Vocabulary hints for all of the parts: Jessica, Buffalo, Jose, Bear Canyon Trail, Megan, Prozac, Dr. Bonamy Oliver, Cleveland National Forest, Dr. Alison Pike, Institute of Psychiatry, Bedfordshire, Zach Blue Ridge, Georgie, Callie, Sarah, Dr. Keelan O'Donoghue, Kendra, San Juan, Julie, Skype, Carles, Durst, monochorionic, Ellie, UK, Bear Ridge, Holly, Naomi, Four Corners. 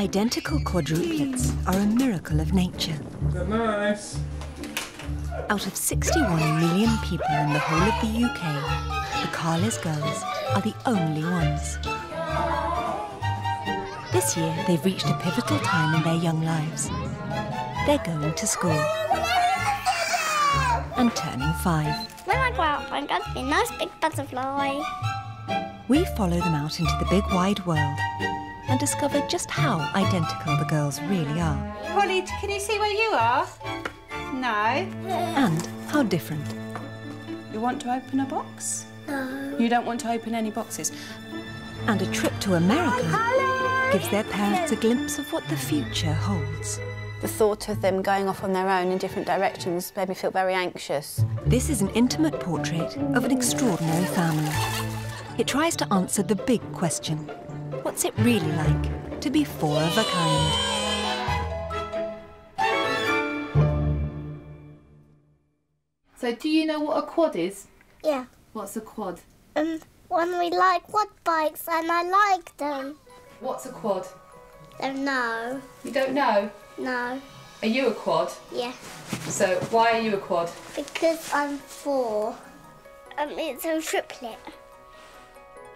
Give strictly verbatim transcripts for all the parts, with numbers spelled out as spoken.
Identical quadruplets are a miracle of nature. They're nice. Out of sixty-one million people in the whole of the U K, the Carles girls are the only ones. This year, they've reached a pivotal time in their young lives. They're going to school and turning five. When I grow up, I'm going to be a nice big butterfly. We follow them out into the big wide world and discover just how identical the girls really are. Holly, can you see where you are? No. And how different. You want to open a box? No. You don't want to open any boxes. And a trip to America Hello. gives their parents a glimpse of what the future holds. The thought of them going off on their own in different directions made me feel very anxious. This is an intimate portrait of an extraordinary family. It tries to answer the big question. What's it really like to be four of a kind? So do you know what a quad is? Yeah. What's a quad? Um, when we like quad bikes and I like them. What's a quad? I don't know. You don't know? No. Are you a quad? Yeah. So why are you a quad? Because I'm four. Um, it's a triplet.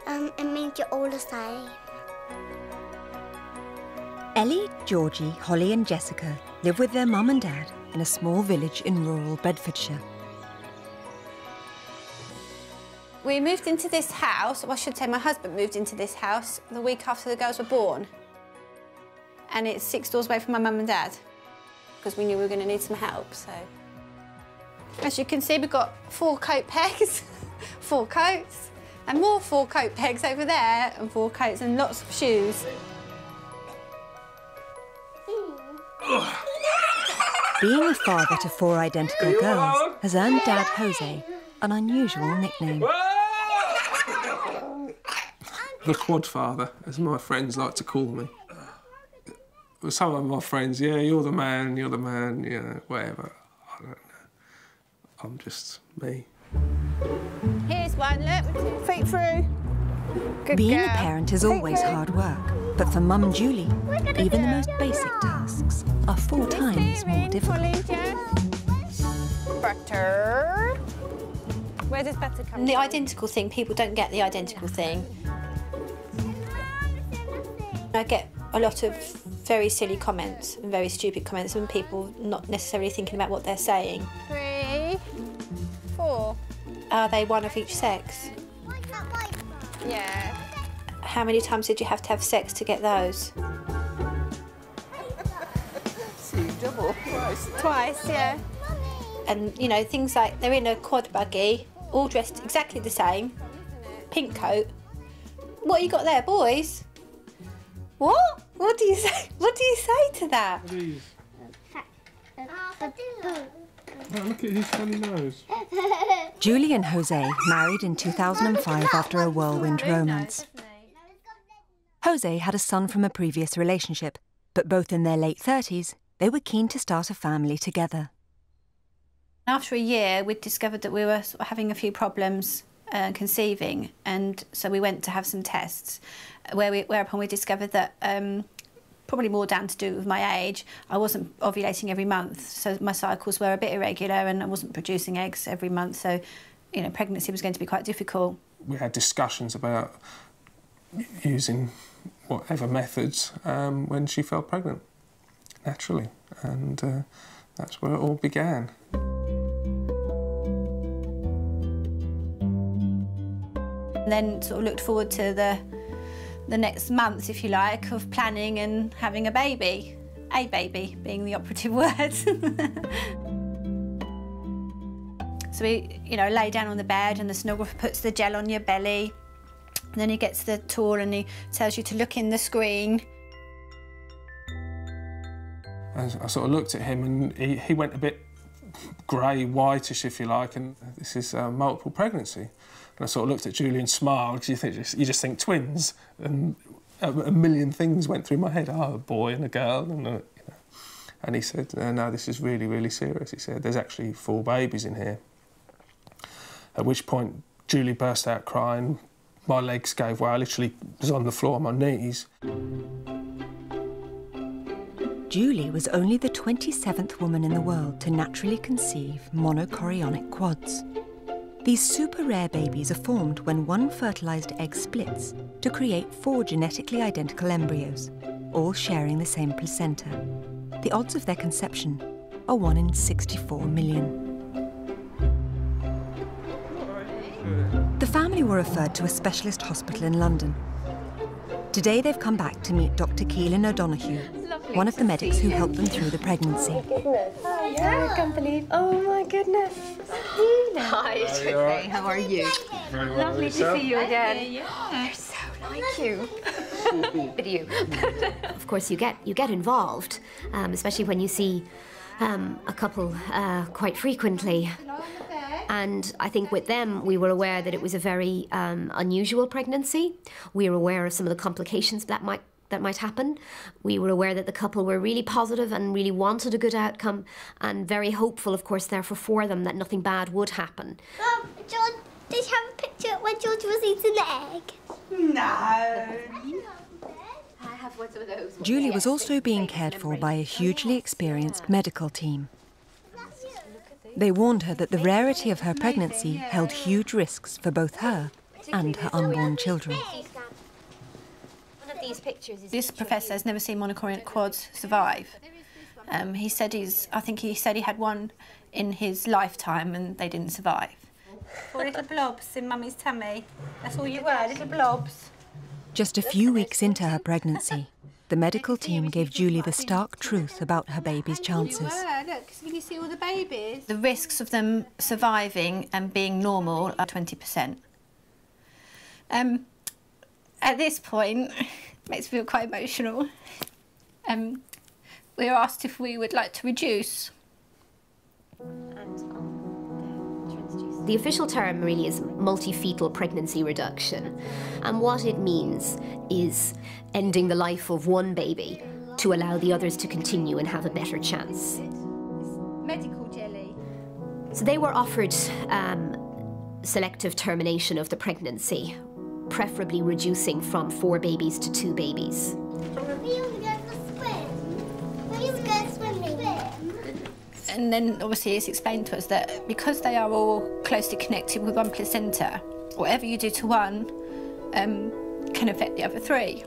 Um, it means you're all the same. Ellie, Georgie, Holly and Jessica live with their mum and dad in a small village in rural Bedfordshire. We moved into this house, well, I should say my husband moved into this house the week after the girls were born. And it's six doors away from my mum and dad, because we knew we were going to need some help, so... As you can see, we've got four coat pegs, four coats, and more four coat pegs over there, and four coats and lots of shoes. Being a father to four identical girls has earned Dad Jose an unusual nickname. The quad father, as my friends like to call me. Some of my friends, yeah, you're the man, you're the man, you know, whatever. I don't know. I'm just me. Here's one, look. Feet through. Good Being girl. a parent is Feet always through. hard work, but for Mum Julie, even the most basic tasks are four times more difficult. Butter. Where does butter come from? The identical thing, people don't get the identical thing. I get a lot of very silly comments and very stupid comments from people not necessarily thinking about what they're saying. Three, four. Are they one of each sex? Yeah. How many times did you have to have sex to get those? See, double. Twice. Twice, yeah. And, you know, things like they're in a quad buggy, all dressed exactly the same, pink coat. What you got there, boys? What? What do you say? What do you say to that? What is? Oh, look at his funny nose. Julie and Jose married in two thousand five after a whirlwind romance. Jose had a son from a previous relationship, but both in their late thirties, they were keen to start a family together. After a year, we'd discovered that we were having a few problems uh, conceiving, and so we went to have some tests, where we, whereupon we discovered that... Um, probably more down to do with my age, I wasn't ovulating every month, so my cycles were a bit irregular and I wasn't producing eggs every month, so, you know, pregnancy was going to be quite difficult. We had discussions about using whatever methods um, when she felt pregnant, naturally, and uh, that's where it all began. And then sort of looked forward to the the next months, if you like, of planning and having a baby. A baby being the operative word. So we, you know, lay down on the bed and the sonographer puts the gel on your belly. And then he gets the tool and he tells you to look in the screen. And I sort of looked at him and he, he went a bit grey, whitish, if you like, and this is uh, multiple pregnancy. And I sort of looked at Julie and smiled, because you think, you just think twins, and a, a million things went through my head. Oh, a boy and a girl, and, a, you know. And he said, no, no, this is really, really serious. He said, there's actually four babies in here. At which point, Julie burst out crying. My legs gave way. I literally was on the floor on my knees. Julie was only the twenty-seventh woman in the world to naturally conceive monochorionic quads. These super rare babies are formed when one fertilized egg splits to create four genetically identical embryos, all sharing the same placenta. The odds of their conception are one in sixty-four million. The family were referred to a specialist hospital in London. Today they've come back to meet Doctor Keelan O'Donoghue, one of the medics who helped them through the pregnancy. Oh my goodness. Hi, yeah. I can't believe, oh my goodness. Hi, it's Jose, right? How are you? Very well. Lovely to see you again. Yeah. They're so like you. But you. Of course you get, you get involved, um, especially when you see um, a couple uh, quite frequently. And I think with them, we were aware that it was a very um, unusual pregnancy. We were aware of some of the complications that might, that might happen. We were aware that the couple were really positive and really wanted a good outcome and very hopeful, of course, therefore for them that nothing bad would happen. Well, George, did you have a picture when George was eating the egg? No. I have one of those. Julie was also being cared for by a hugely experienced medical team. They warned her that the rarity of her pregnancy held huge risks for both her and her unborn children. This professor has never seen monochorionic quads survive. Um, he said he's, I think he said he had one in his lifetime and they didn't survive. Four little blobs in mummy's tummy. That's all you were, little blobs. Just a few weeks into her pregnancy, the medical team gave Julie the stark truth about her baby's chances. Look, can you see all the babies? The risks of them surviving and being normal are twenty percent. Um, at this point, it makes me feel quite emotional. Um, we were asked if we would like to reduce. The official term really is multifetal pregnancy reduction. And what it means is ending the life of one baby to allow the others to continue and have a better chance. Medical jelly. So they were offered um, selective termination of the pregnancy, preferably reducing from four babies to two babies. And then obviously it's explained to us that because they are all closely connected with one placenta, whatever you do to one um, can affect the other three.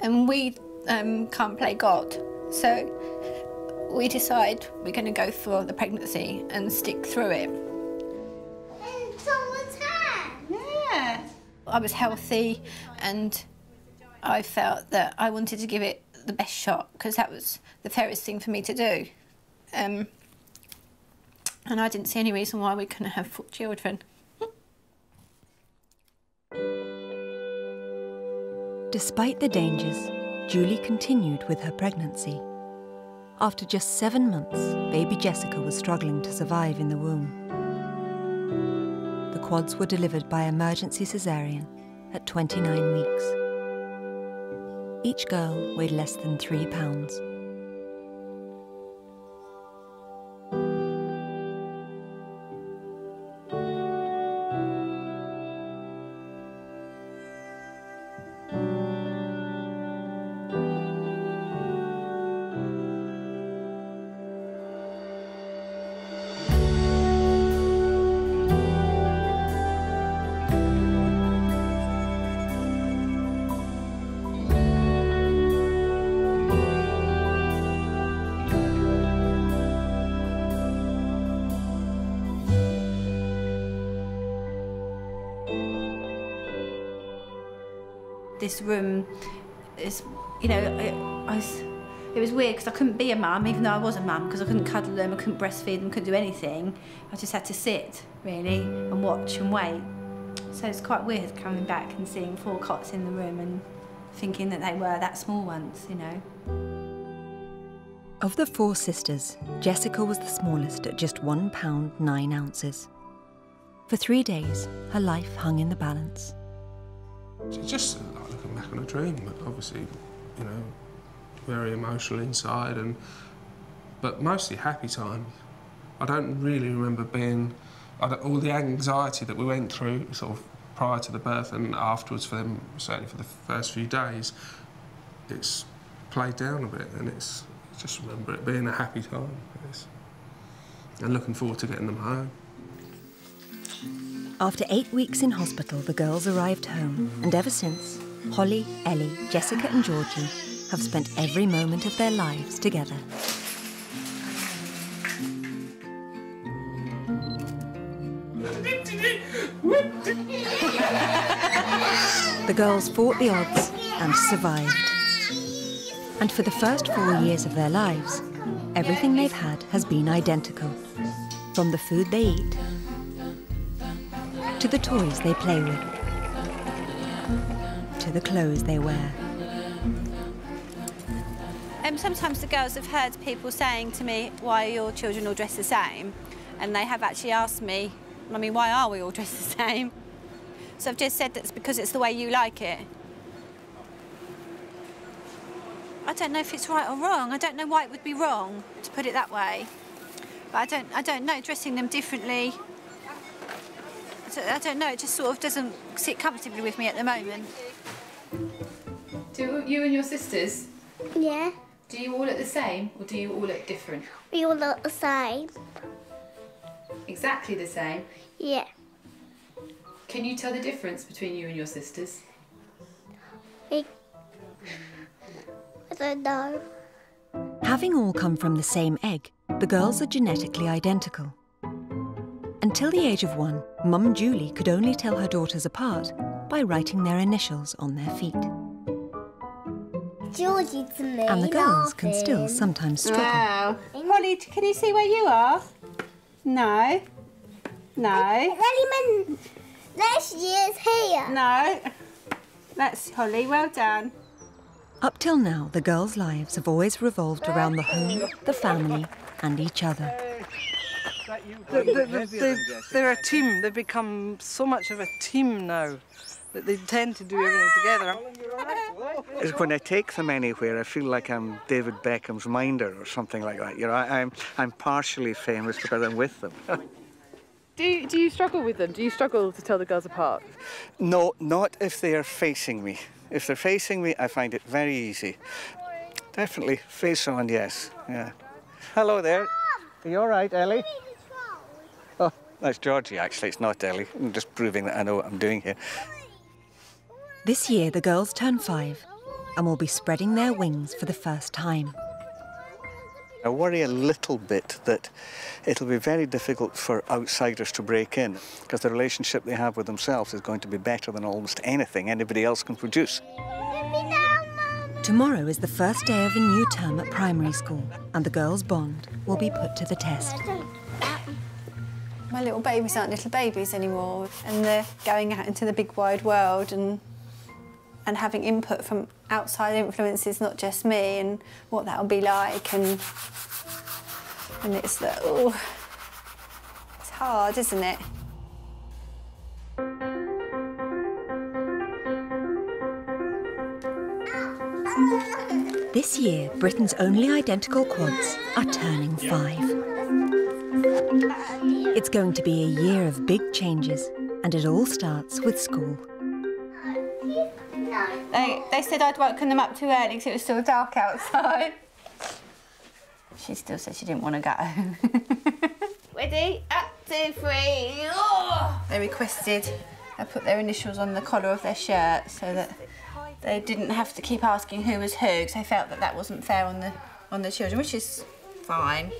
And we um, can't play God, so we decide we're going to go for the pregnancy and stick through it. In someone's hand! Yeah! I was healthy and I felt that I wanted to give it the best shot because that was the fairest thing for me to do. Um, and I didn't see any reason why we couldn't have four children. Despite the dangers, Julie continued with her pregnancy. After just seven months, baby Jessica was struggling to survive in the womb. The quads were delivered by emergency caesarean at twenty-nine weeks. Each girl weighed less than three pounds. This room is, you know, it, I was, it was weird because I couldn't be a mum, even though I was a mum, because I couldn't cuddle them, I couldn't breastfeed them, couldn't do anything. I just had to sit, really, and watch and wait. So it's quite weird coming back and seeing four cots in the room and thinking that they were that small once, you know. Of the four sisters, Jessica was the smallest at just one pound, nine ounces. For three days, her life hung in the balance. It's just like looking back on a dream, but obviously, you know, very emotional inside, and but mostly happy times. I don't really remember being I don't, all the anxiety that we went through, sort of prior to the birth and afterwards for them, certainly for the first few days. It's played down a bit, and it's, I just remember it being a happy time. It's, and looking forward to getting them home. After eight weeks in hospital, the girls arrived home, and ever since, Holly, Ellie, Jessica and Georgie have spent every moment of their lives together. The girls fought the odds and survived. And for the first four years of their lives, everything they've had has been identical. From the food they eat, to the toys they play with, to the clothes they wear. Um, sometimes the girls have heard people saying to me, why are your children all dressed the same? And they have actually asked me, Mummy, why are we all dressed the same? So I've just said that's because it's the way you like it. I don't know if it's right or wrong. I don't know why it would be wrong, to put it that way. But I don't, I don't know, dressing them differently. I don't know, it just sort of doesn't sit comfortably with me at the moment. Do you and your sisters? Yeah. Do you all look the same, or do you all look different? We all look the same. Exactly the same? Yeah. Can you tell the difference between you and your sisters? I, I don't know. Having all come from the same egg, the girls are genetically identical. Until the age of one, Mum Julie could only tell her daughters apart by writing their initials on their feet. Georgie to me. And the girls laughing. Can still sometimes struggle. Wow. Holly, can you see where you are? No. No. Holly, this year's here. No. That's Holly, well done. Up till now, the girls' lives have always revolved around the home, the family, and each other. They, they, they, they're a team. They've become so much of a team now that they tend to do everything together. It's when I take them anywhere, I feel like I'm David Beckham's minder or something like that. You know, I, I'm I'm partially famous because I'm with them. do you, Do you struggle with them? Do you struggle to tell the girls apart? No, not if they are facing me. If they're facing me, I find it very easy. Definitely face on, yes. Yeah. Hello there. Are you all right, Ellie? Oh, that's Georgie, actually. It's not Ellie. I'm just proving that I know what I'm doing here. This year, the girls turn five and will be spreading their wings for the first time. I worry a little bit that it'll be very difficult for outsiders to break in because the relationship they have with themselves is going to be better than almost anything anybody else can produce. Tomorrow is the first day of a new term at primary school and the girls' bond will be put to the test. My little babies aren't little babies anymore, and they're going out into the big wide world and and having input from outside influences, not just me, and what that'll be like, and and it's the, oh, it's hard, isn't it? This year, Britain's only identical quads are turning five. It's going to be a year of big changes, and it all starts with school. They, they said I'd woken them up too early because it was still dark outside. She still said she didn't want to go. Ready? Up, two, three. Oh! They requested I put their initials on the collar of their shirt so that they didn't have to keep asking who was who, because they felt that that wasn't fair on the, on the children, which is fine.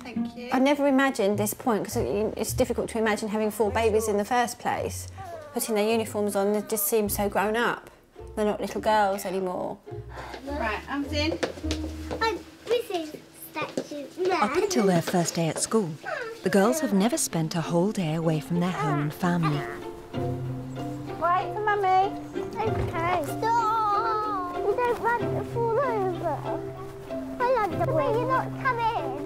Thank you. I never imagined this point, because it's difficult to imagine having four babies in the first place. Putting their uniforms on, they just seem so grown up. They're not little girls anymore. Right, I'm in. I'm missing statues. Up until their first day at school, the girls have never spent a whole day away from their home and family. Wait for Mummy. Okay. Stop! You don't want to fall over. I like the way you're not coming.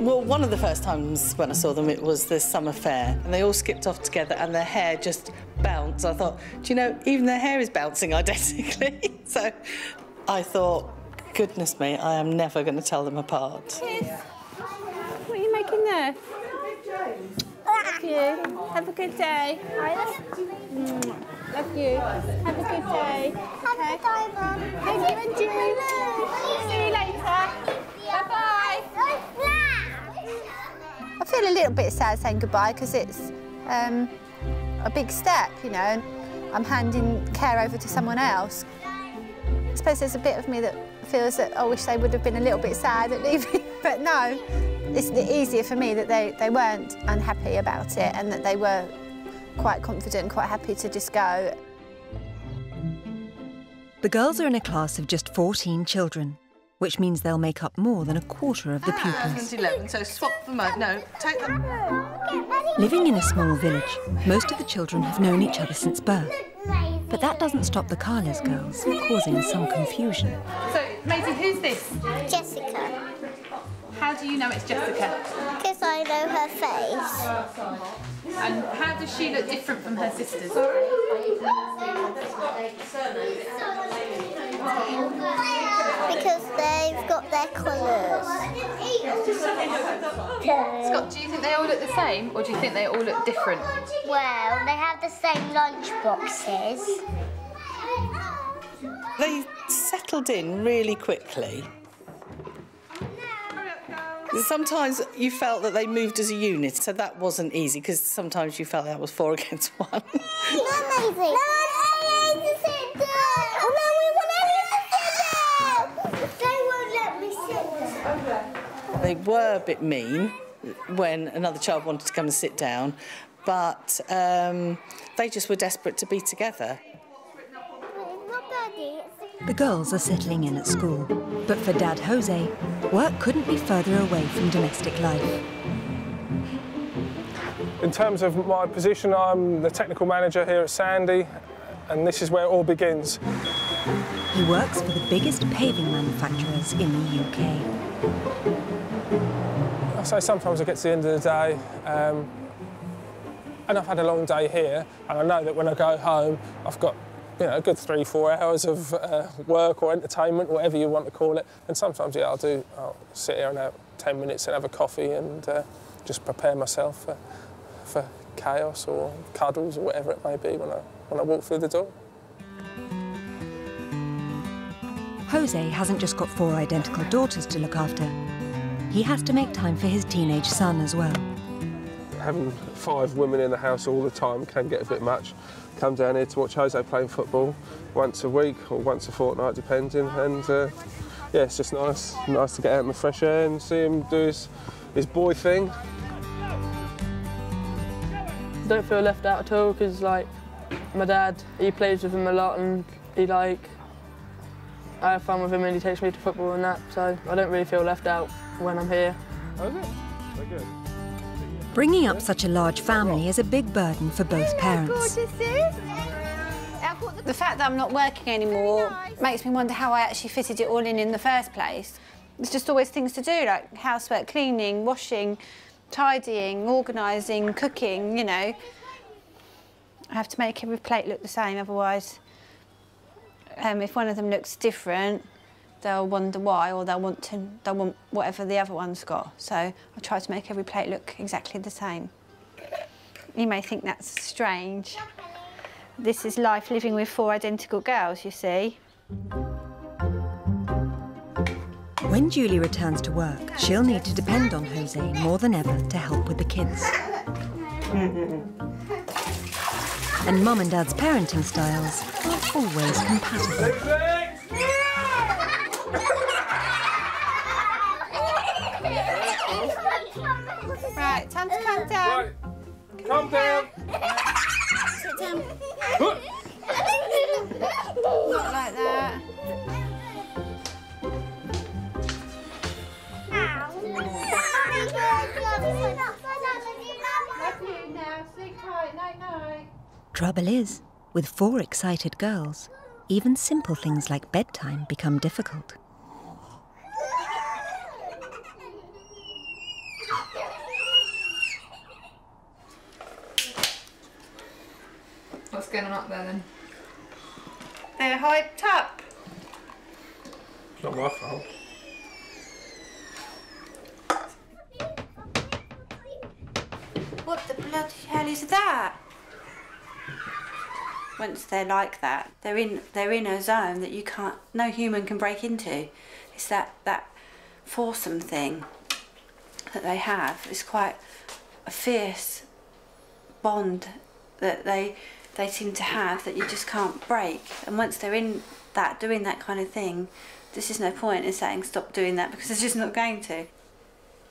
Well, one of the first times when I saw them, it was the summer fair, and they all skipped off together and their hair just bounced. I thought, do you know, even their hair is bouncing identically. So I thought, goodness me, I am never going to tell them apart. What are you making there? you. Have a good day. Love you. Have a good day. Okay. Love you and Julie. See you later. Bye-bye. I feel a little bit sad saying goodbye because it's um, a big step, you know, and I'm handing care over to someone else. I suppose there's a bit of me that feels that I wish they would have been a little bit sad at leaving, but no, it's easier for me that they, they weren't unhappy about it and that they were quite confident, quite happy to just go. The girls are in a class of just fourteen children, which means they'll make up more than a quarter of the pupils. eleven, so swap them out. No, take them. Living in a small village, most of the children have known each other since birth. But that doesn't stop the Carles girls from causing some confusion. So, Maisie, who's this? Jessica. How do you know it's Jessica? Because I know her face. And how does she look different from her sisters? Because they've got their colours. Scott, do you think they all look the same, or do you think they all look different? Well, they have the same lunch boxes. They settled in really quickly. Sometimes you felt that they moved as a unit, so that wasn't easy, because sometimes you felt that was four against one. No, amazing. They were a bit mean when another child wanted to come and sit down, but um, they just were desperate to be together. The girls are settling in at school, but for Dad Jose, work couldn't be further away from domestic life. In terms of my position, I'm the technical manager here at Sandy, and this is where it all begins. He works for the biggest paving manufacturers in the U K. I say sometimes I get to the end of the day um, and I've had a long day here, and I know that when I go home I've got, you know, a good three, four hours of uh, work or entertainment, whatever you want to call it. And sometimes, yeah, I'll do, I'll sit here and have ten minutes and have a coffee and uh, just prepare myself for, for chaos or cuddles or whatever it may be when I, when I walk through the door. Jose hasn't just got four identical daughters to look after. He has to make time for his teenage son as well. Having five women in the house all the time can get a bit much. Come down here to watch Jose playing football once a week or once a fortnight, depending. And uh, yeah, it's just nice, nice to get out in the fresh air and see him do his, his boy thing. I don't feel left out at all because, like, my dad, he plays with him a lot and he, like, I have fun with him and he takes me to football and that, so I don't really feel left out when I'm here. Bringing up such a large family is a big burden for both parents. The fact that I'm not working anymore makes me wonder how I actually fitted it all in in the first place. There's just always things to do, like housework, cleaning, washing, tidying, organising, cooking, you know. I have to make every plate look the same, otherwise um, if one of them looks different, they'll wonder why, or they'll want to, they'll want whatever the other one's got. So I try to make every plate look exactly the same. You may think that's strange. This is life living with four identical girls, you see. When Julie returns to work, she'll need to depend on Jose more than ever to help with the kids. And Mum and Dad's parenting styles aren't always compatible. Right, time to come down. Right. Calm down. Sit down. Not like that. Trouble is, with four excited girls, even simple things like bedtime become difficult. What's going on up there then? They're hyped up. It's not my fault. What the bloody hell is that? Once they're like that, they're in they're in a zone that you can't, no human can break into. It's that that foursome thing that they have. It's quite a fierce bond that they they seem to have that you just can't break. And once they're in that, doing that kind of thing, there's just no point in saying stop doing that because it's just not going to.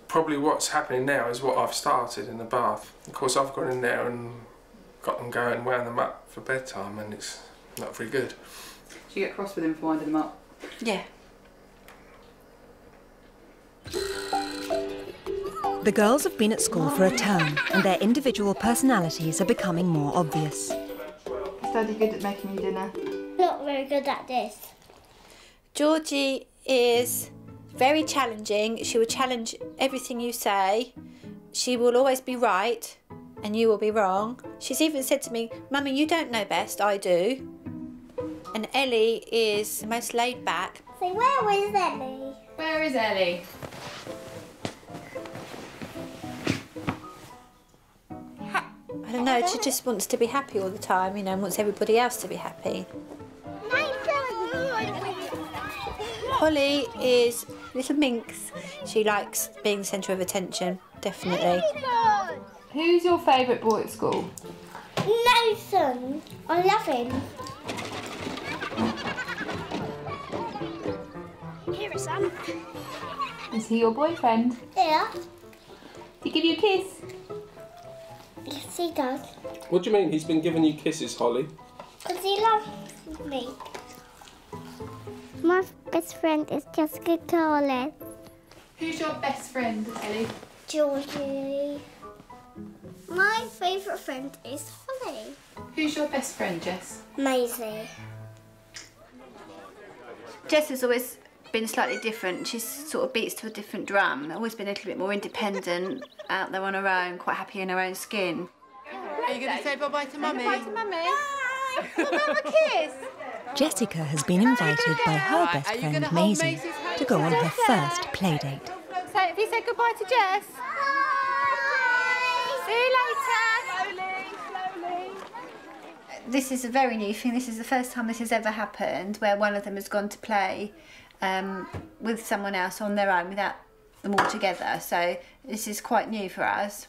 Probably what's happening now is what I've started in the bath. Of course, I've gone in there and got them going, wound them up for bedtime, and it's not very good. Do you get cross with them for winding them up? Yeah. The girls have been at school for a term, and their individual personalities are becoming more obvious. Is Daddy good at making you dinner? Not very good at this. Georgie is very challenging. She will challenge everything you say. She will always be right, and you will be wrong. She's even said to me, "Mummy, you don't know best, I do." And Ellie is the most laid back. So where is Ellie? Where is Ellie? I don't know, she just wants to be happy all the time, you know, and wants everybody else to be happy. Holly is a little minx. She likes being the centre of attention, definitely. Who's your favourite boy at school? Nathan. I love him. Here is Sam. Is he your boyfriend? Yeah. Did he give you a kiss? Yes, he does. What do you mean he's been giving you kisses, Holly? Because he loves me. My best friend is Jessica, Carles. Who's your best friend, Ellie? Georgie. My favourite friend is Holly. Who's your best friend, Jess? Maisie. Jess has always been slightly different. She's sort of beats to a different drum. Always been a little bit more independent, out there on her own, quite happy in her own skin. Are you going to say bye-bye to Mummy? Bye-bye to Mummy. Bye! Give Mum a kiss! Jessica has been invited by her best friend, Maisie, to go on her first playdate. So, have you said goodbye to Jess? Bye! See you later! Slowly, slowly. This is a very new thing. This is the first time this has ever happened, where one of them has gone to play um, with someone else on their own, without them all together. So, this is quite new for us.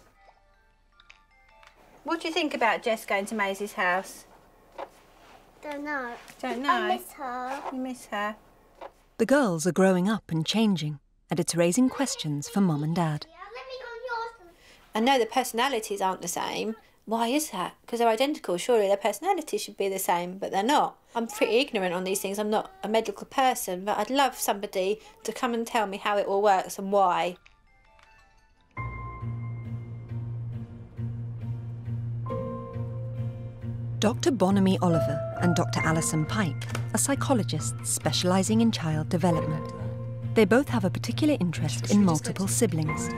What do you think about Jess going to Maisie's house? Don't know. Don't know. I miss her. You miss her. The girls are growing up and changing, and it's raising questions for Mum and Dad. Yeah, let me go on yours. I know the personalities aren't the same. Why is that? Because they're identical. Surely their personalities should be the same, but they're not. I'm pretty ignorant on these things. I'm not a medical person, but I'd love somebody to come and tell me how it all works and why. Doctor Bonamy Oliver and Doctor Alison Pike are psychologists specialising in child development. They both have a particular interest in multiple siblings.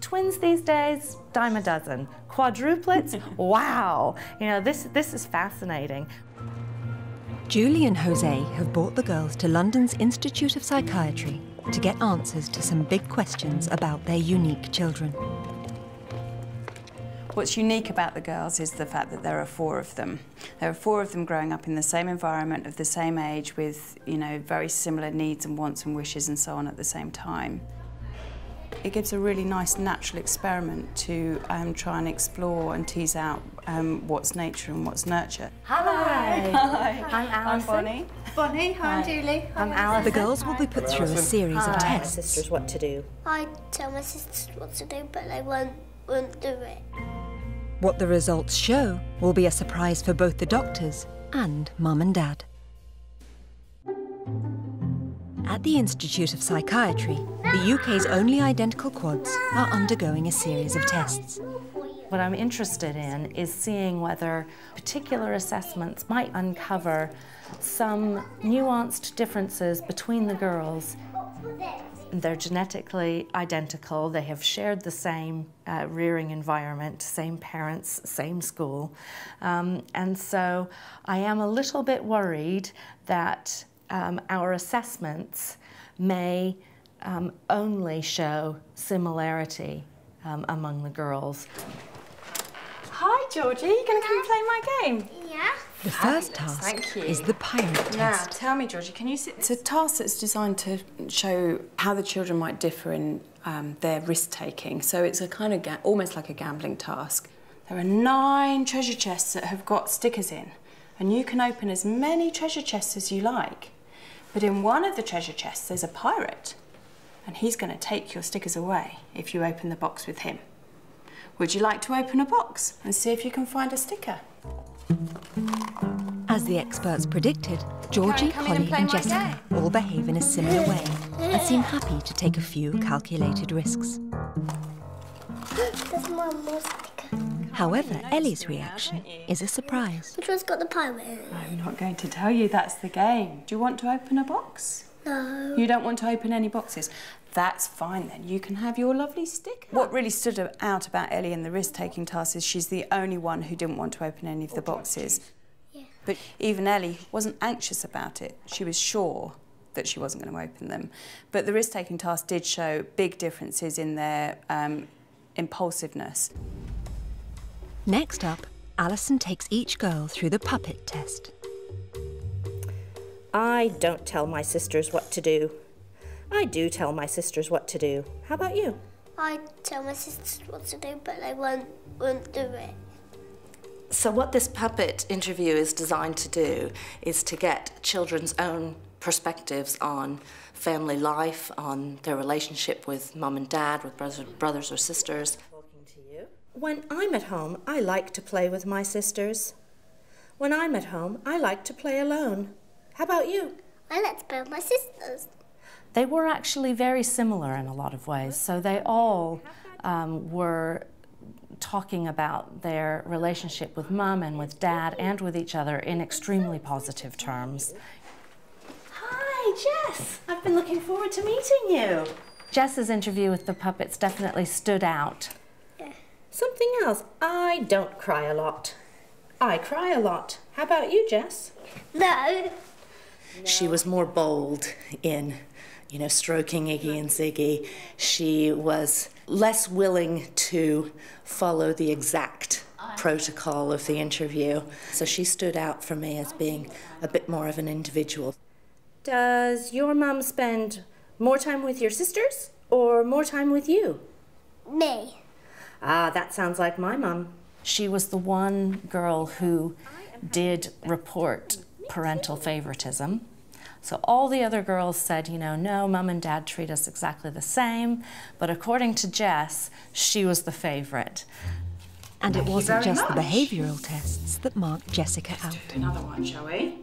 Twins these days, dime a dozen. Quadruplets, wow! You know, this, this is fascinating. Julie and Jose have brought the girls to London's Institute of Psychiatry to get answers to some big questions about their unique children. What's unique about the girls is the fact that there are four of them. There are four of them growing up in the same environment, of the same age, with, you know, very similar needs and wants and wishes and so on at the same time. It gives a really nice natural experiment to um, try and explore and tease out um, what's nature and what's nurture. Hi! Hi! I'm Alison. I'm Bonnie. Bonnie, hi, I'm Julie. Hi, I'm Alison. The girls will be put hi. through a series hi. of tests. I tell my sisters what to do. I tell my sisters what to do, but they won't, won't do it. What the results show will be a surprise for both the doctors and Mum and Dad. At the Institute of Psychiatry, the U K's only identical quads are undergoing a series of tests. What I'm interested in is seeing whether particular assessments might uncover some nuanced differences between the girls. They're genetically identical, they have shared the same uh, rearing environment, same parents, same school. Um, and so I am a little bit worried that um, our assessments may um, only show similarity um, among the girls. Hi, Georgie. You going to come play my game? Yeah. The first task is the pirate test. Now, tell me, Georgie, can you sit? It's a task that's designed to show how the children might differ in um, their risk-taking. So it's a kind of, almost like a gambling task. There are nine treasure chests that have got stickers in, and you can open as many treasure chests as you like. But in one of the treasure chests, there's a pirate, and he's going to take your stickers away if you open the box with him. Would you like to open a box and see if you can find a sticker? As the experts predicted, Georgie, Holly and, and Jessica all behave in a similar way and seem happy to take a few calculated risks. There's more and more sticker. However, Ellie's reaction is a surprise. Which one's got the pirate in it? I'm not going to tell you, that's the game. Do you want to open a box? No. You don't want to open any boxes? That's fine then, you can have your lovely sticker. What really stood out about Ellie in the risk-taking task is she's the only one who didn't want to open any of the boxes. Yeah. But even Ellie wasn't anxious about it. She was sure that she wasn't going to open them. But the risk-taking task did show big differences in their um, impulsiveness. Next up, Alison takes each girl through the puppet test. I don't tell my sisters what to do. I do tell my sisters what to do. How about you? I tell my sisters what to do, but they won't, won't do it. So what this puppet interview is designed to do is to get children's own perspectives on family life, on their relationship with mum and dad, with brothers, brothers or sisters. When I'm at home, I like to play with my sisters. When I'm at home, I like to play alone. How about you? I like to play with my sisters. They were actually very similar in a lot of ways. So they all um, were talking about their relationship with mum and with dad and with each other in extremely positive terms. Hi, Jess. I've been looking forward to meeting you. Jess's interview with the puppets definitely stood out. Yeah. Something else. I don't cry a lot. I cry a lot. How about you, Jess? No. No. She was more bold in, you know, stroking Iggy and Ziggy. She was less willing to follow the exact protocol of the interview. So she stood out for me as being a bit more of an individual. Does your mum spend more time with your sisters or more time with you? Me. Ah, that sounds like my mum. She was the one girl who did report parental favoritism. So all the other girls said, you know, no, mum and dad treat us exactly the same. But according to Jess, she was the favourite. And it wasn't just the behavioural tests that marked Jessica out. Let's do another one, shall we?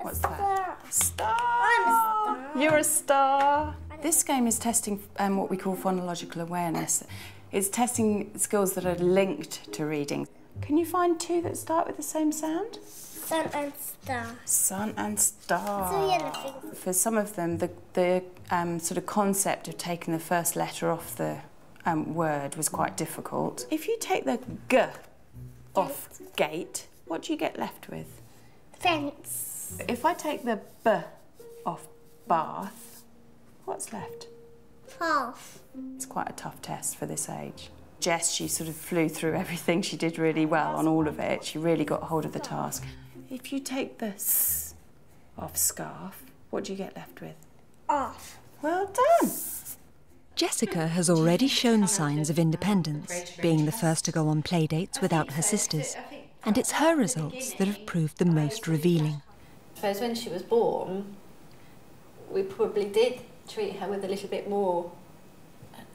What's that? Star! I'm a star! You're a star! This game is testing um, what we call phonological awareness. It's testing skills that are linked to reading. Can you find two that start with the same sound? Sun and star. Sun and star. So yeah, for some of them, the, the um, sort of concept of taking the first letter off the um, word was quite difficult. If you take the G off gate, gate what do you get left with? Fence. If I take the B off bath, what's left? Half. It's quite a tough test for this age. Jess, she sort of flew through everything. She did really well on all of it. She really got hold of the task. If you take the S off scarf, what do you get left with? Off. Well done. Jessica has already shown signs of independence, being the first to go on playdates without her sisters. And it's her results that have proved the most revealing. I suppose when she was born, we probably did treat her with a little bit more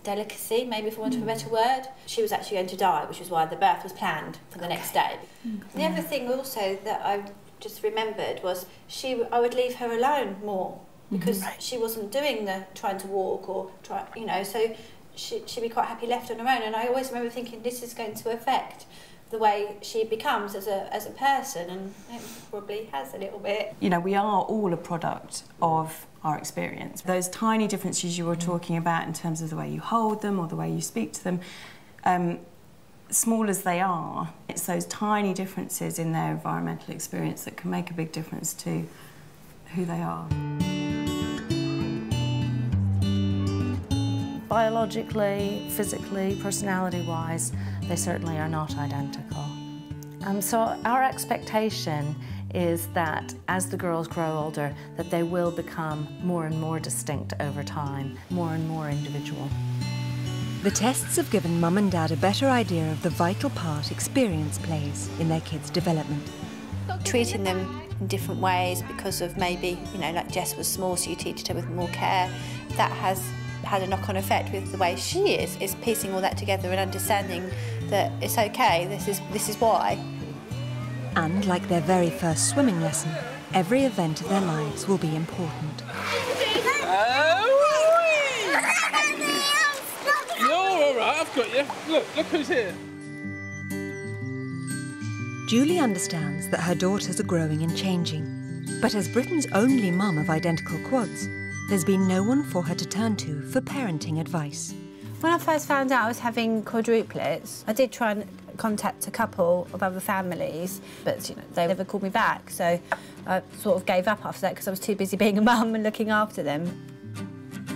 delicacy, maybe for want of a better word. She was actually going to die, which is why the birth was planned for the okay. next day. Mm-hmm. The other thing also that I just remembered was she, I would leave her alone more because right. she wasn't doing the trying to walk or try, you know, so she, she'd be quite happy left on her own. And I always remember thinking this is going to affect the way she becomes as a, as a person, and it probably has a little bit. You know, we are all a product of our experience. Those tiny differences you were talking about in terms of the way you hold them or the way you speak to them, um, small as they are, it's those tiny differences in their environmental experience that can make a big difference to who they are. biologically, physically, personality-wise, they certainly are not identical. Um, so our expectation is that as the girls grow older, that they will become more and more distinct over time, more and more individual. The tests have given mum and dad a better idea of the vital part experience plays in their kids' development. Treating them in different ways because of maybe, you know, like Jess was small, so you teach her with more care, that has had a knock-on effect with the way she is, is piecing all that together and understanding that it's okay, this is, this is why. And like their very first swimming lesson, every event of their lives will be important. Oh, you're all right, I've got you. Look, look who's here. Julie understands that her daughters are growing and changing, but as Britain's only mum of identical quads, there's been no one for her to turn to for parenting advice. When I first found out I was having quadruplets, I did try and contact a couple of other families, but you know, they never called me back, so I sort of gave up after that because I was too busy being a mum and looking after them.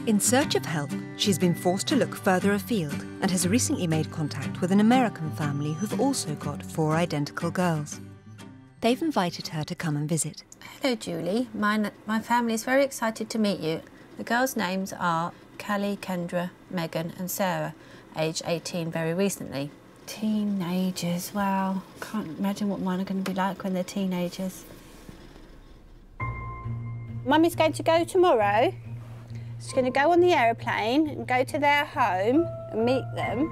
In search of help, she's been forced to look further afield and has recently made contact with an American family who've also got four identical girls. They've invited her to come and visit. Hello, Julie. My, my family is very excited to meet you. The girls' names are Callie, Kendra, Megan and Sarah, aged eighteen very recently. Teenagers, wow. Can't imagine what mine are going to be like when they're teenagers. Mummy's going to go tomorrow. She's going to go on the aeroplane and go to their home and meet them.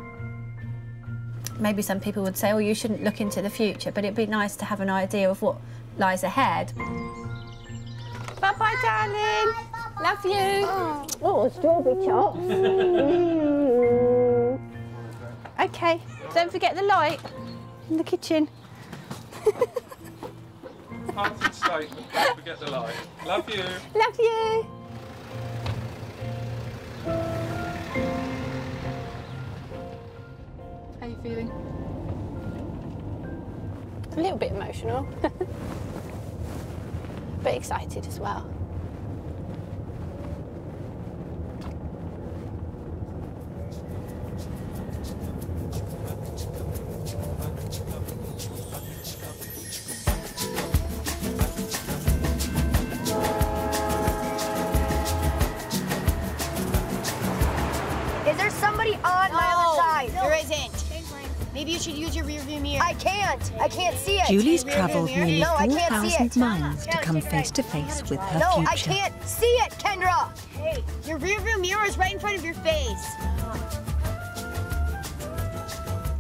Maybe some people would say, oh, you shouldn't look into the future, but it'd be nice to have an idea of what lies ahead. Bye-bye, darling. Bye-bye. Love you. Oh, oh strawberry chops. Mm. OK, don't forget the light in the kitchen. Parting statement, don't forget the light. Love you. Love you. How are you feeling? A little bit emotional, but excited as well. Is there somebody on no, my other side? No, there isn't. Maybe you should use your rearview mirror. I can't. I can't see it. Julie's travelled nearly no, four thousand miles to come face to face with her future. No, I can't see it, Kendra. Hey, your rearview mirror is right in front of your face.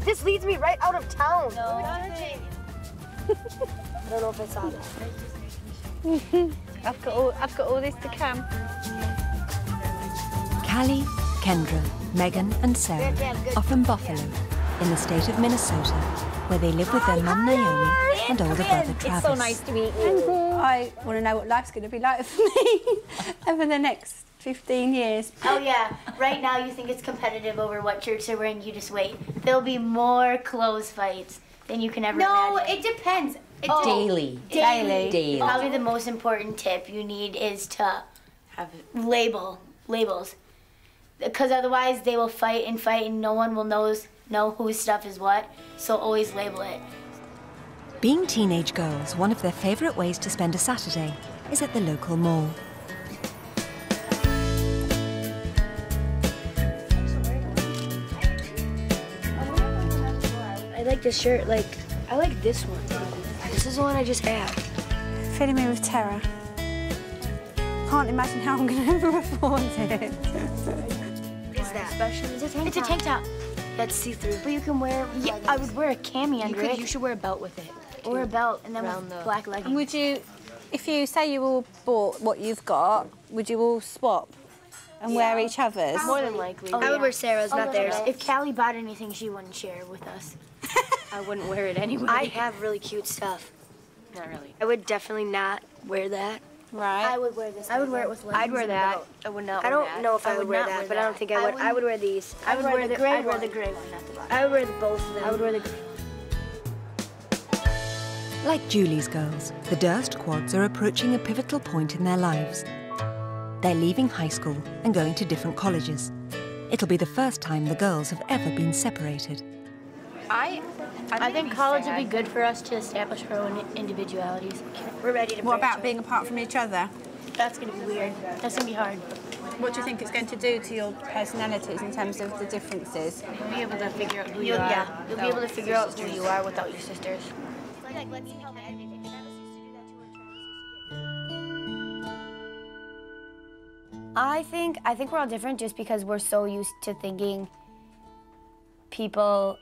This leads me right out of town. No, I don't know if I saw that. I've got all. I've got all this to come. Callie, Kendra, Megan, and Sarah are from Buffalo, in the state of Minnesota, where they live with their mum Naomi and older brother Travis. It's so nice to meet you. I want to know what life's going to be like for me over the next fifteen years. Oh yeah, right now you think it's competitive over what shirts you're wearing, you just wait. There'll be more clothes fights than you can ever no, imagine. No, it depends. It oh, daily. Daily. Daily. Daily. Probably the most important tip you need is to have label, labels. Because otherwise they will fight and fight and no one will knows know whose stuff is what, so always label it. Being teenage girls, one of their favourite ways to spend a Saturday is at the local mall. I like this shirt, like, I like this one. This is the one I just had. Filling me with terror. Can't imagine how I'm going to ever afford it. What is that? Special? It's a tank top. It's a tank top. That's see-through, but you can wear... Yeah, leggings. I would wear a cami under you could, it. You should wear a belt with it. Or a belt, and then with the... black leggings. And would you, if you say you all bought what you've got, would you all swap and yeah. wear each other's? More than likely. Oh, I yeah. would wear Sarah's, oh, not theirs. Right. If Callie bought anything, she wouldn't share with us. I wouldn't wear it anyway. I have really cute stuff. Not really. I would definitely not wear that. Right. I would wear this. I would wear it with leggings. I'd wear that. Belt. I would not. Wear I don't that. know if I, I would wear that, wear but that. I don't think I would. I, I would wear these. I would, I would wear, wear the gray one. I'd wear the gray one, not the black. I would wear the both of them. I would wear the gray. Like Julie's girls, the Durst quads are approaching a pivotal point in their lives. They're leaving high school and going to different colleges. It'll be the first time the girls have ever been separated. I, I, I think college would be good for us to establish our own individualities. We're ready to... What about being apart from each other? That's going to be weird. That's going to be hard. What do you think it's going to do to your personalities in terms of the differences? You'll be able to figure out who you are. Yeah, you'll be able to figure out who you are without your sisters. I think I think we're all different just because we're so used to thinking people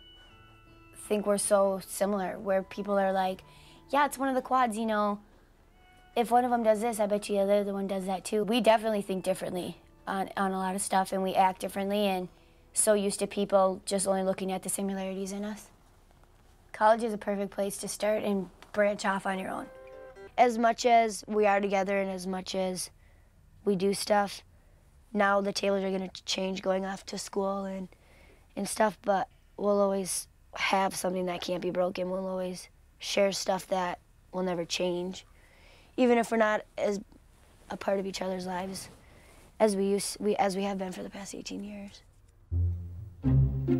think we're so similar, where people are like, yeah, it's one of the quads, you know. If one of them does this, I bet you the other one does that too. We definitely think differently on, on a lot of stuff, and we act differently, and so used to people just only looking at the similarities in us. College is a perfect place to start and branch off on your own. As much as we are together and as much as we do stuff, now the tables are going to change going off to school and, and stuff, but we'll always have something that can't be broken. We'll always share stuff that will never change, even if we're not as a part of each other's lives as we used, we, as we have been for the past eighteen years.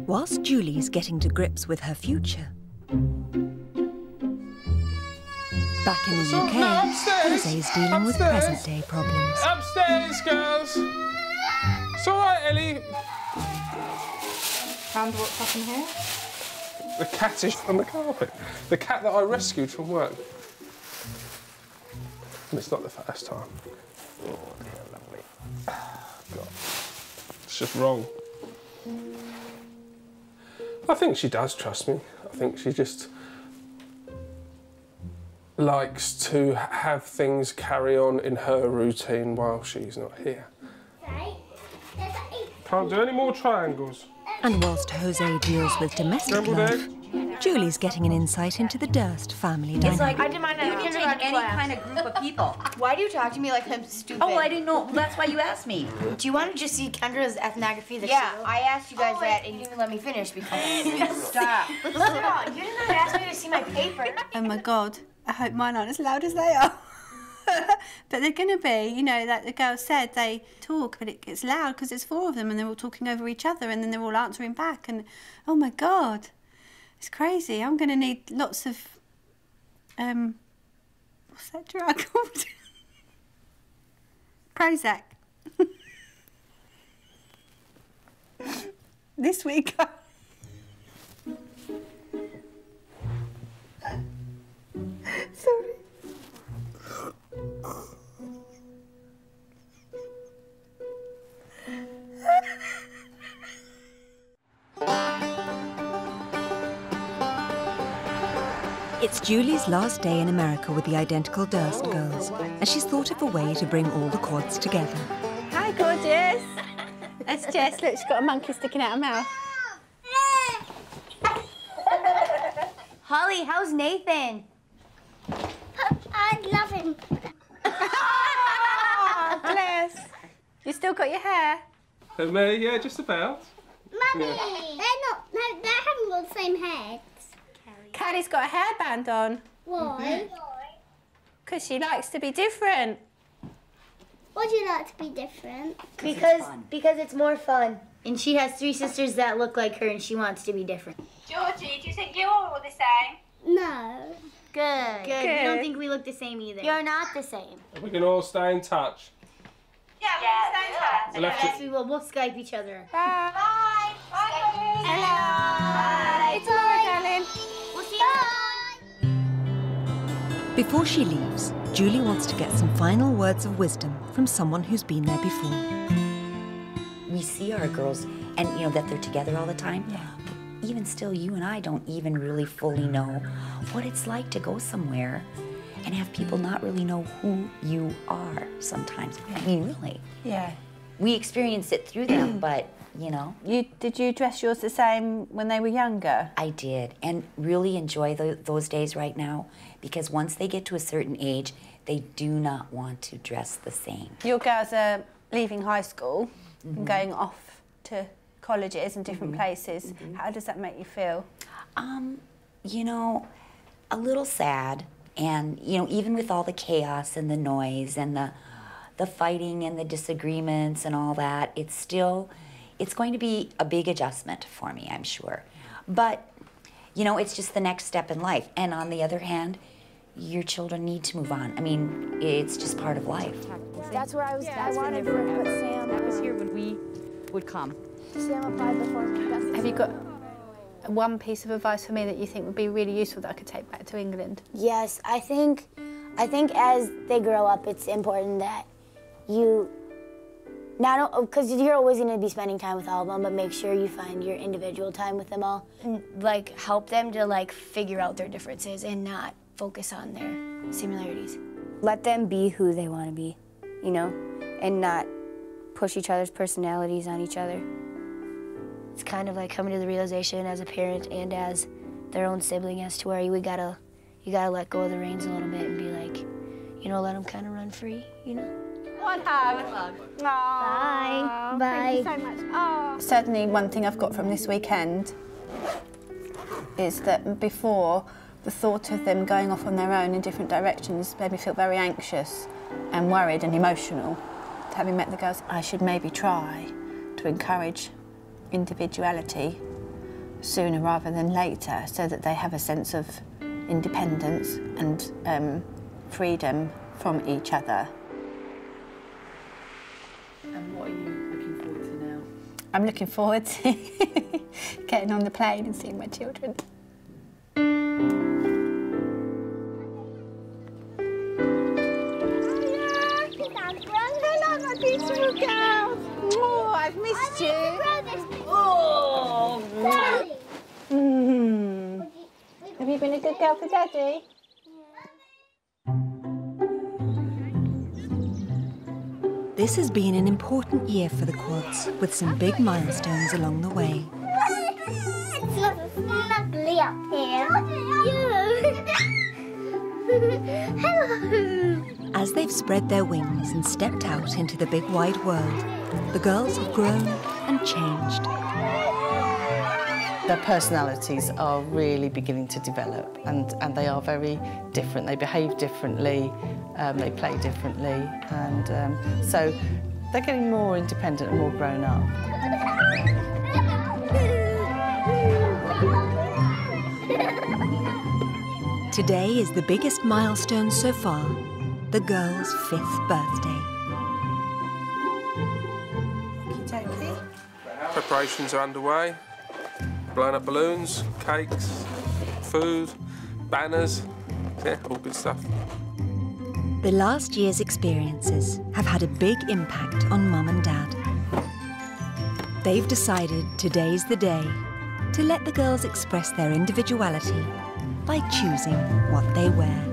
Whilst Julie's getting to grips with her future, back in the so, U K, no, Jose's dealing upstairs. with present-day problems. Upstairs, girls! It's all right, Ellie. And what's happened here? The cat is on the carpet. The cat that I rescued from work. And it's not the first time. Oh, dear, lovely. God. It's just wrong. I think she does trust me. I think she just likes to have things carry on in her routine while she's not here. Can't do any more triangles. And whilst Jose deals with domestic Double life, egg. Julie's getting an insight into the Durst family dynamic. It's like, I didn't mind that. You can take any kind of group of people. Why do you talk to me like I'm stupid? Oh, I didn't know. Well, that's why you asked me. Do you want to just see Kendra's ethnography? That yeah, she I asked you guys oh, that, and you didn't let me finish because... Stop. Stop. Stop. You did not ask me to see my paper. Oh, my God. I hope mine aren't as loud as they are. But they're going to be, you know, like the girl said, they talk, but it gets loud because there's four of them and they're all talking over each other and then they're all answering back and, oh, my God, it's crazy. I'm going to need lots of, um, what's that drug called? Prozac. This week... Sorry. It's Julie's last day in America with the identical Durst girls, and she's thought of a way to bring all the quads together. Hi, gorgeous. That's Jess. Look, she's got a monkey sticking out her mouth. Holly, how's Nathan? I love him. Oh, bless. You still got your hair? Um, uh, yeah, just about. Mummy, yeah. they're not, no, they haven't got the same heads. Callie's got a hairband on. Why? Because she likes to be different. Why do you like to be different? Because it's because it's more fun. And she has three sisters that look like her and she wants to be different. Georgie, do you think you're all the same? No. Good. Good. Good. We don't think we look the same either. You're not the same. We can all stay in touch. Yeah, we yeah, can stay in touch. We'll yes, to... we will. We'll Skype each other. Bye. Bye. Bye. Bye. Hello. Bye. It's all right, darling. We'll see you. Bye. Before she leaves, Julie wants to get some final words of wisdom from someone who's been there before. We see our girls, and you know that they're together all the time. Yeah. Even still, you and I don't even really fully know what it's like to go somewhere and have people not really know who you are sometimes. Yeah. I mean, really. Yeah. We experience it through them, but, you know. You Did you dress yours the same when they were younger? I did, and really enjoy the, those days right now, because once they get to a certain age, they do not want to dress the same. Your girls are leaving high school mm-hmm. and going off to... colleges and different mm-hmm. places. Mm-hmm. How does that make you feel? Um, you know, a little sad, and you know, even with all the chaos and the noise and the, the fighting and the disagreements and all that, it's still, it's going to be a big adjustment for me, I'm sure. But, you know, it's just the next step in life. And on the other hand, your children need to move on. I mean, it's just part of life. That's where I was, yeah, I wanted to put Sam. That was here when we would come. Sam applied before me. Have you got one piece of advice for me that you think would be really useful that I could take back to England? Yes, I think, I think as they grow up, it's important that you, not because you're always going to be spending time with all of them, but make sure you find your individual time with them all. And, like, help them to, like, figure out their differences and not focus on their similarities. Let them be who they want to be, you know, and not push each other's personalities on each other. It's kind of like coming to the realization as a parent and as their own sibling as to where you gotta, you gotta let go of the reins a little bit and be like, you know, let them kind of run free, you know? One hug. Aww. Bye. Bye. Thank you so much. Aww. Certainly one thing I've got from this weekend is that before, the thought of them going off on their own in different directions made me feel very anxious and worried and emotional. Having met the girls, I should maybe try to encourage individuality sooner rather than later so that they have a sense of independence and um, freedom from each other. And what are you looking forward to now? I'm looking forward to getting on the plane and seeing my children. Oh, I've missed you. Oh, mm. Have you been a good girl for Daddy? This has been an important year for the Quads, with some big milestones along the way. It's so snuggly up here. Hello. As they've spread their wings and stepped out into the big wide world, the girls have grown and changed. Their personalities are really beginning to develop, and, and they are very different. They behave differently, um, they play differently, and um, so they're getting more independent and more grown up. Today is the biggest milestone so far, the girls' fifth birthday. Preparations are underway. Blown up balloons, cakes, food, banners, yeah, all good stuff. The last year's experiences have had a big impact on Mum and Dad. They've decided today's the day to let the girls express their individuality by choosing what they wear.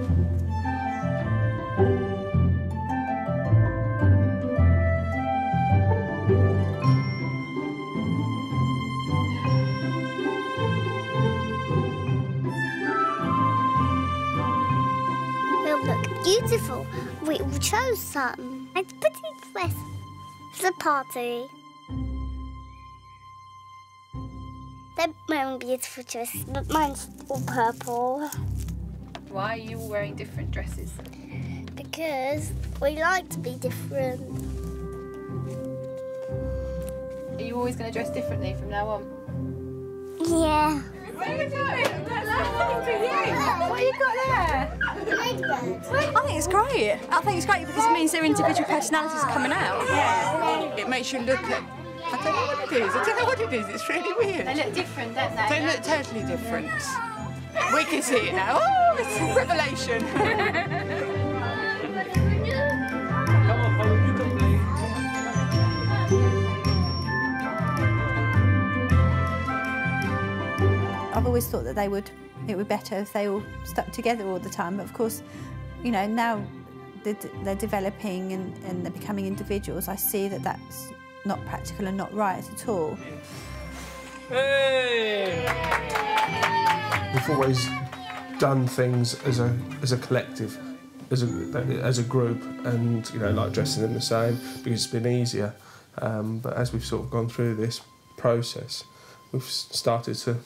Beautiful. We chose some. It's pretty dress. It's a party. They're wearing beautiful dresses, but mine's all purple. Why are you all wearing different dresses? Because we like to be different. Are you always going to dress differently from now on? Yeah. What are you doing? That last thing for you. What have you got there? I think it's great. I think it's great because it means their individual personalities are coming out. Yeah. It makes you look at... I don't know what it is. I don't know what it is. It's really weird. They look different, don't they? They look totally different. We can see it now. Oh, it's a revelation. Come on, Holly, you can play. I've always thought that they would, it would be better if they all stuck together all the time. But of course, you know, now they're, they're developing and, and they're becoming individuals. I see that that's not practical and not right at all. Hey! We've always done things as a as a collective, as a as a group, and you know, like dressing them the same because it's been easier. Um, but as we've sort of gone through this process, we've started to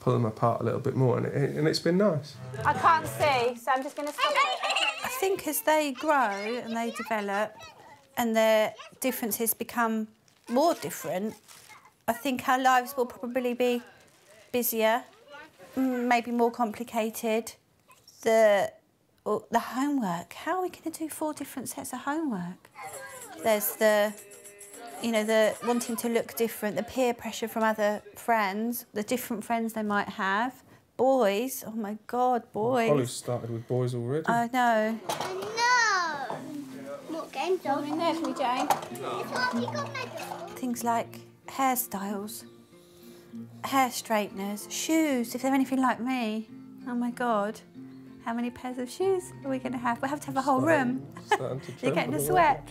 pull them apart a little bit more, and, it, and it's been nice. I can't see, so I'm just going to stop it. I think as they grow and they develop and their differences become more different, I think our lives will probably be busier, maybe more complicated. The, well, the homework, how are we going to do four different sets of homework? There's the, you know, the wanting to look different, the peer pressure from other friends, the different friends they might have. Boys, oh my God, boys. Holly's started with boys already. I know. I know. What game's on in there for me, Jane? Things like hairstyles, hair straighteners, shoes, if they're anything like me. Oh my God. How many pairs of shoes are we going to have? We'll have to have a whole room. You're getting a sweat.